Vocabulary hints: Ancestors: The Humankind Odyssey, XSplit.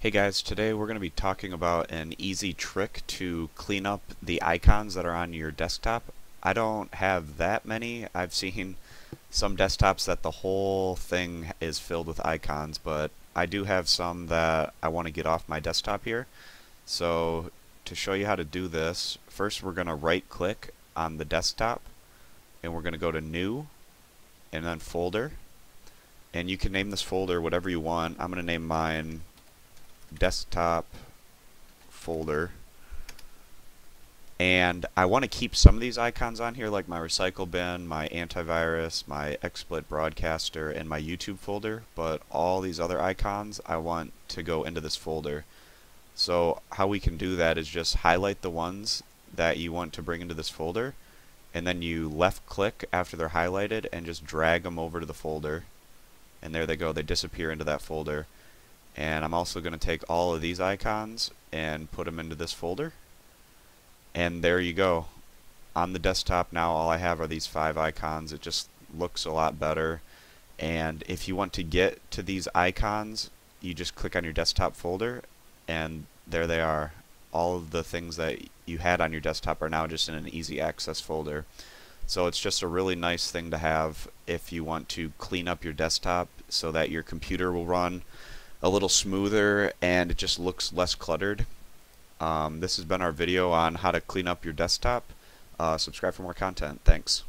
Hey guys, today we're going to be talking about an easy trick to clean up the icons that are on your desktop. I don't have that many. I've seen some desktops that the whole thing is filled with icons, but I do have some that I want to get off my desktop here. So to show you how to do this, first we're going to right click on the desktop and we're going to go to New and then Folder. And you can name this folder whatever you want. I'm going to name mine desktop folder, and I want to keep some of these icons on here, like my recycle bin, my antivirus, my XSplit broadcaster, and my YouTube folder, but all these other icons I want to go into this folder. So how we can do that is just highlight the ones that you want to bring into this folder, and then you left click after they're highlighted and just drag them over to the folder, and there they go, they disappear into that folder. And I'm also going to take all of these icons and put them into this folder. And there you go. On the desktop now, all I have are these 5 icons. It just looks a lot better. And if you want to get to these icons, you just click on your desktop folder, and there they are. All of the things that you had on your desktop are now just in an easy access folder. So it's just a really nice thing to have if you want to clean up your desktop so that your computer will run a little smoother and it just looks less cluttered. This has been our video on how to clean up your desktop. Subscribe for more content. Thanks.